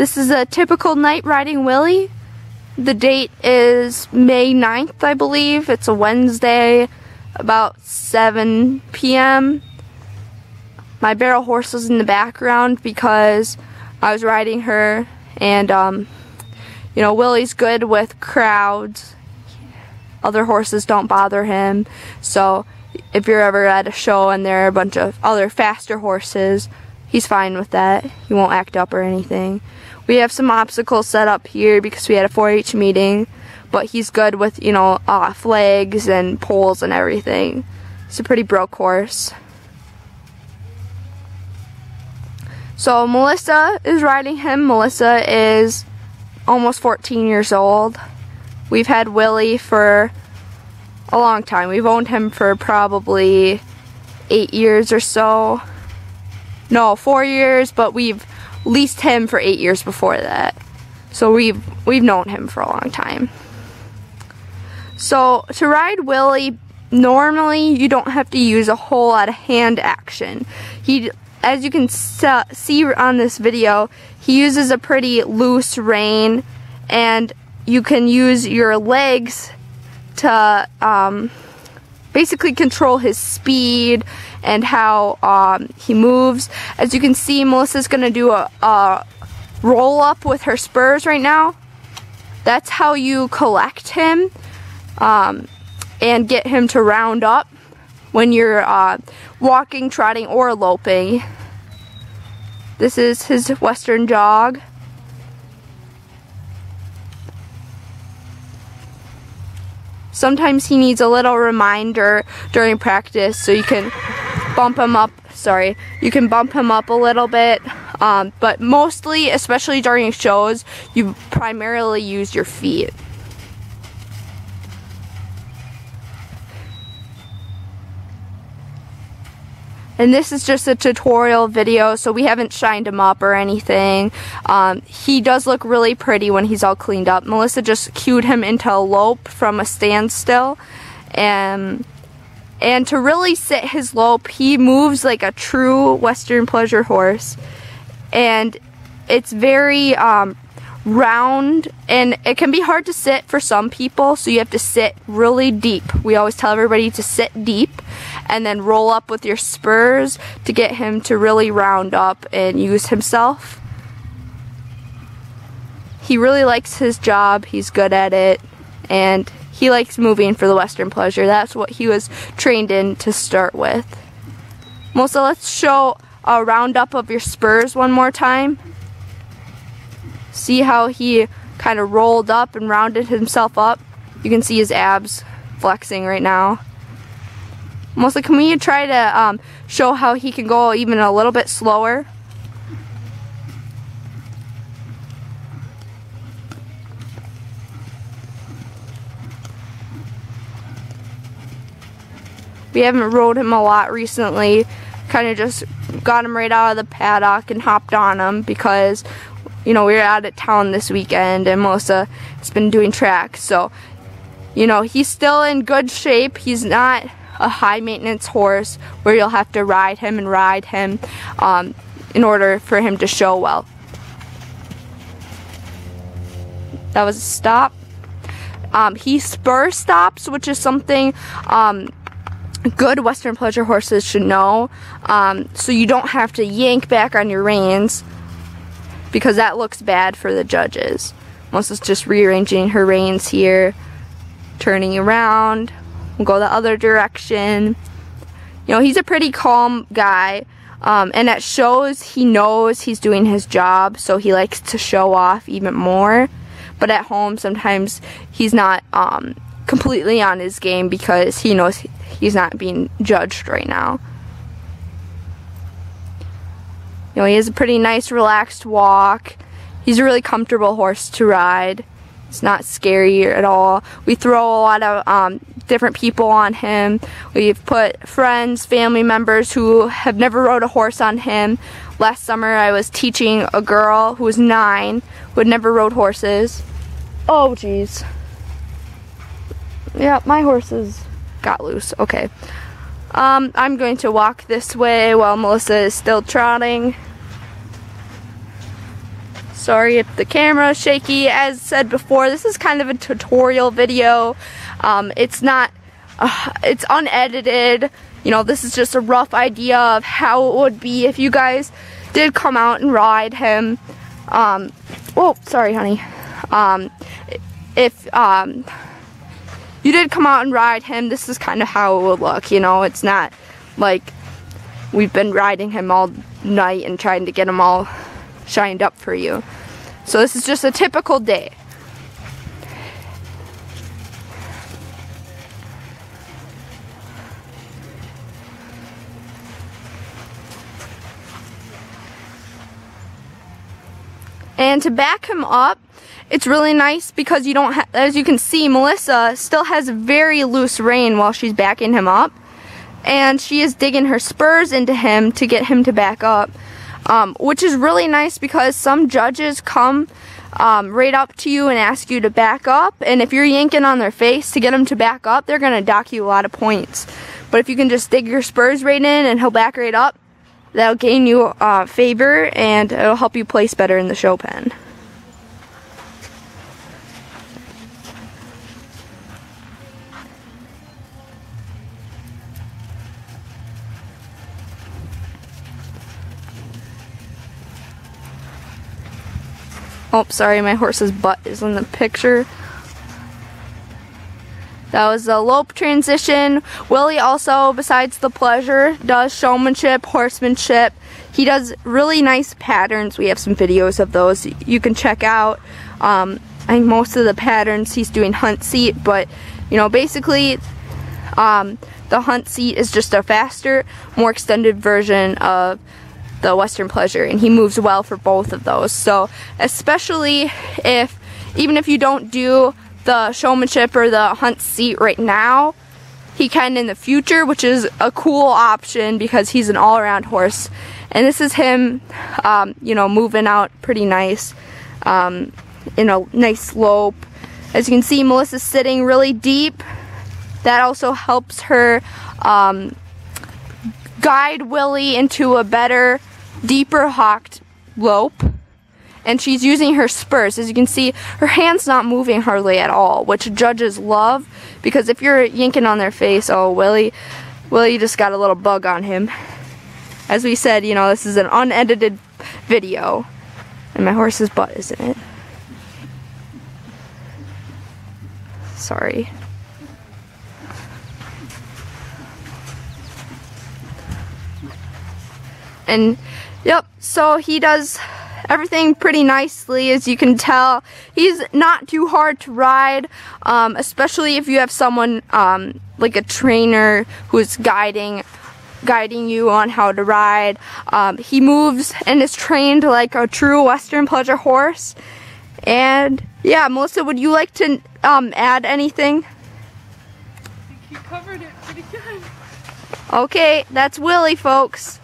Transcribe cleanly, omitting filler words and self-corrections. This is a typical night riding Willie. The date is May 9th, I believe. It's a Wednesday, about 7 p.m. My barrel horse was in the background because I was riding her, and you know, Willie's good with crowds. Other horses don't bother him, so if you're ever at a show and there are a bunch of other faster horses, he's fine with that. He won't act up or anything. We have some obstacles set up here because we had a 4-H meeting, but he's good with, you know, flags and poles and everything. He's a pretty broke horse. So Melissa is riding him. Melissa is almost 14 years old. We've had Willie for a long time. We've owned him for probably 8 years or so. No, 4 years, but we've leased him for 8 years before that. So we've known him for a long time. So to ride Willie, normally you don't have to use a whole lot of hand action. He, as you can see on this video, he uses a pretty loose rein, and you can use your legs to basically control his speed and how he moves. As you can see, Melissa's going to do a roll up with her spurs right now. That's how you collect him and get him to round up when you're walking, trotting, or loping. This is his western jog. Sometimes he needs a little reminder during practice, so you can bump him up, a little bit, but mostly, especially during shows, you primarily use your feet. And this is just a tutorial video, so we haven't shined him up or anything. He does look really pretty when he's all cleaned up. Melissa just cued him into a lope from a standstill. And to really sit his lope, he moves like a true Western pleasure horse. And it's very round, and it can be hard to sit for some people, so you have to sit really deep. We always tell everybody to sit deep and then roll up with your spurs to get him to really round up and use himself. He really likes his job, he's good at it, and he likes moving for the Western pleasure. That's what he was trained in to start with. Mosa, let's show a roundup of your spurs one more time. See how he kind of rolled up and rounded himself up? You can see his abs flexing right now. Mostly, can we try to show how he can go even a little bit slower? We haven't rode him a lot recently. Kind of just got him right out of the paddock and hopped on him because, you know, we were out of town this weekend and Mosa has been doing track, so, you know, he's still in good shape. He's not a high maintenance horse where you'll have to ride him in order for him to show well. That was a stop. He spur stops, which is something good Western pleasure horses should know, so you don't have to yank back on your reins, because that looks bad for the judges. Melissa's just rearranging her reins here, turning around. We'll go the other direction. You know, he's a pretty calm guy, and at shows he knows he's doing his job, so he likes to show off even more. But at home, sometimes he's not completely on his game because he knows he's not being judged right now. You know, he has a pretty nice, relaxed walk. He's a really comfortable horse to ride. It's not scary at all. We throw a lot of different people on him. We've put friends, family members who have never rode a horse on him. Last summer I was teaching a girl who was 9 who had never rode horses. Oh geez. Yeah, my horses got loose. Okay. I'm going to walk this way while Melissa is still trotting. Sorry if the camera's shaky. As said before, this is kind of a tutorial video. It's not, it's unedited. You know, this is just a rough idea of how it would be if you guys did come out and ride him. Oh, sorry, honey. If you did come out and ride him, this is kind of how it would look. You know, it's not like we've been riding him all night and trying to get him all shined up for you. So this is just a typical day. And to back him up, it's really nice because you don't have, as you can see, Melissa still has a very loose rein while she's backing him up. And she is digging her spurs into him to get him to back up. Which is really nice because some judges come right up to you and ask you to back up. And if you're yanking on their face to get them to back up, they're going to dock you a lot of points. But if you can just dig your spurs right in and he'll back right up, that'll gain you favor and it'll help you place better in the show pen. Oh, sorry, my horse's butt is in the picture. That was the lope transition. Willie also, besides the pleasure, does showmanship, horsemanship. He does really nice patterns. We have some videos of those you can check out. I think most of the patterns he's doing hunt seat, but you know, basically the hunt seat is just a faster, more extended version of the Western pleasure, and he moves well for both of those. So especially if, even if you don't do the showmanship or the hunt seat right now, he can in the future, which is a cool option because he's an all-around horse. And this is him, you know, moving out pretty nice in a nice slope. As you can see, Melissa's sitting really deep. That also helps her guide Willie into a better, deeper hocked lope, and she's using her spurs. As you can see, her hand's not moving hardly at all, which judges love, because if you're yanking on their face, oh, Willie just got a little bug on him. As we said, you know, this is an unedited video, and my horse's butt is in it. Sorry. And yep, so he does everything pretty nicely, as you can tell. He's not too hard to ride, especially if you have someone like a trainer who's guiding you on how to ride. He moves and is trained like a true Western pleasure horse. And yeah, Melissa, would you like to add anything? I think you covered it pretty good. Okay, that's Willie, folks.